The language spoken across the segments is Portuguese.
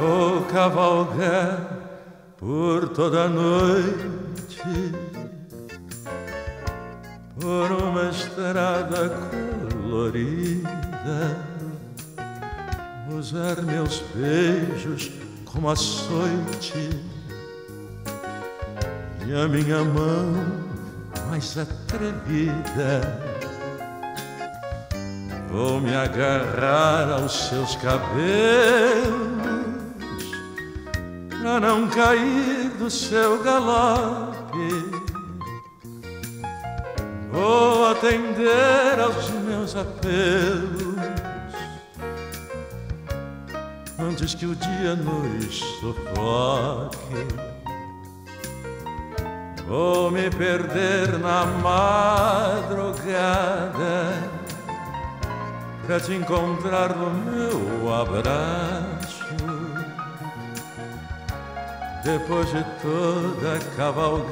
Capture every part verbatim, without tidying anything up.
vou cavalgar por toda a noite, por uma estrada colorida, usar meus beijos como açoite e a minha mão mais atrevida. Vou me agarrar aos seus cabelos pra não cair do seu galope. Vou atender aos meus apelos antes que o dia nos sufoque. Vou me perder na madrugada pra te encontrar no meu abraço, depois de toda a cavalgada.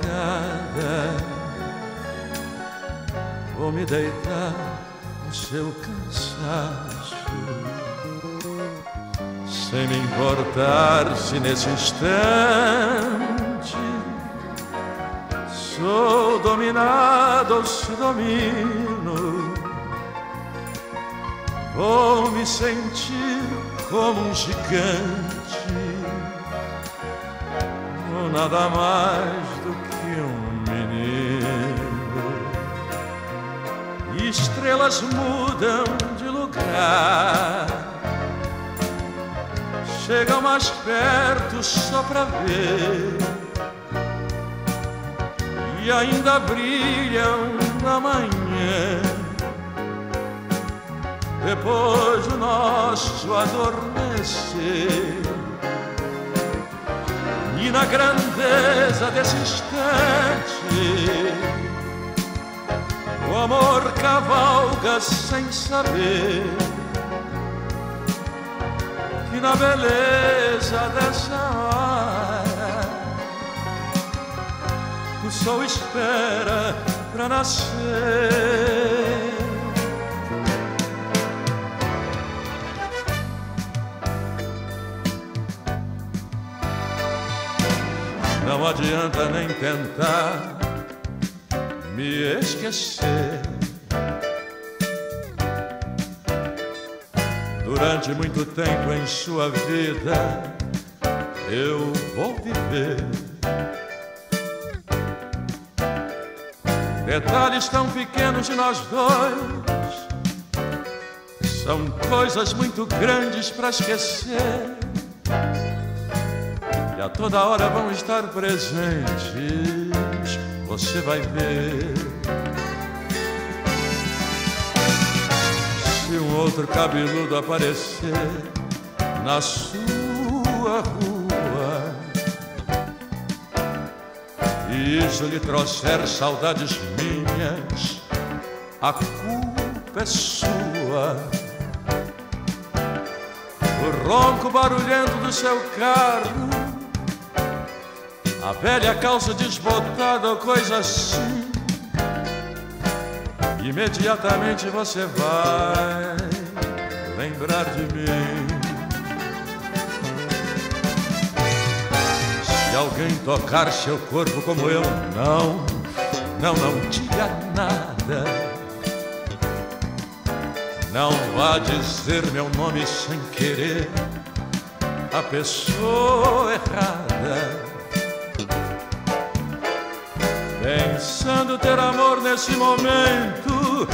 Vou me deitar no seu cansaço, sem me importar se nesse instante sou dominado ou se domino. Vou me sentir como um gigante, ou nada mais do que um menino. Estrelas mudam de lugar, chegam mais perto só pra ver, e ainda brilham na manhã, depois do nosso adormecer. E na grandeza desse instante, o amor cavalga sem saber que na beleza dessa hora o sol espera pra nascer. Não adianta nem tentar me esquecer. Durante muito tempo em sua vida eu vou viver. Detalhes tão pequenos de nós dois são coisas muito grandes pra esquecer, e a toda hora vão estar presentes. Você vai ver. Se um outro cabeludo aparecer na sua rua e isso lhe trouxer saudades minhas, a culpa é sua. O ronco barulhento do seu carro, a velha calça desbotada ou coisa assim, imediatamente você vai lembrar de mim. Se alguém tocar seu corpo como eu, não, não, não diga nada. Não vá dizer meu nome sem querer a pessoa errada, pensando ter amor nesse momento.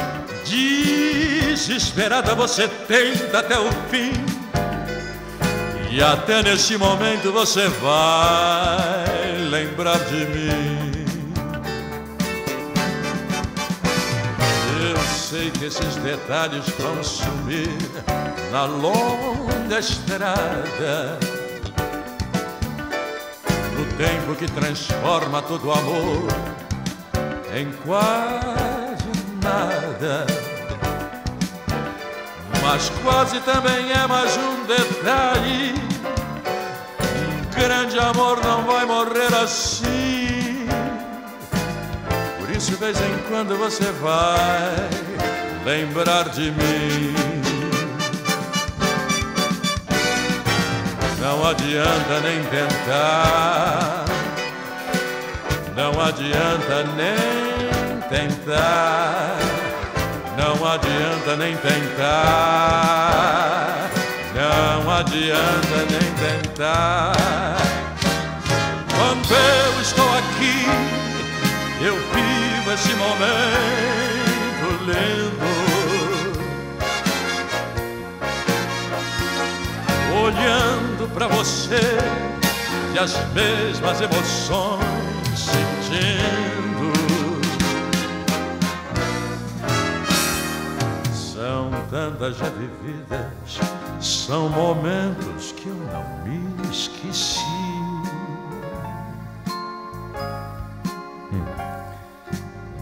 Desesperada você tenta até o fim, e até nesse momento você vai lembrar de mim. Eu sei que esses detalhes vão sumir na longa estrada, no tempo que transforma todo amor em quase nada. Mas quase também é mais um detalhe. Um grande amor não vai morrer assim. Por isso, de vez em quando, você vai lembrar de mim. Não adianta nem tentar, não adianta nem tentar, não adianta nem tentar, não adianta nem tentar. Quando eu estou aqui, eu vivo esse momento lindo, olhando pra você e as mesmas emoções sentindo. São tantas já vividas, são momentos que eu não me esqueci. Hum.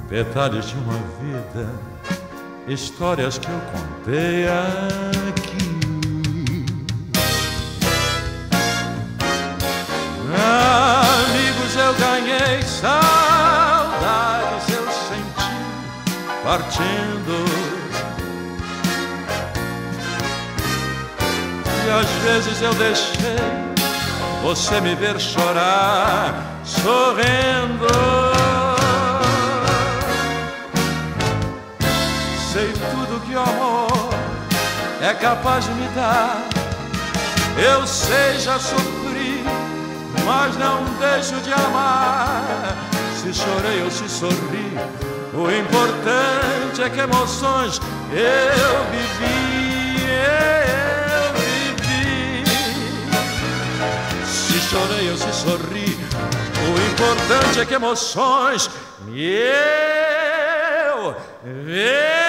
Detalhes de uma vida, histórias que eu contei aqui. Amigos, eu ganhei, saudades eu senti partindo, e às vezes eu deixei você me ver chorar sorrindo. Sei tudo que o amor é capaz de me dar, eu sei, já sofri, mas não deixo de amar. Se chorei ou se sorri, o importante é que emoções eu vivi, eu vivi. Se chorei ou se sorri, o importante é que emoções eu vivi.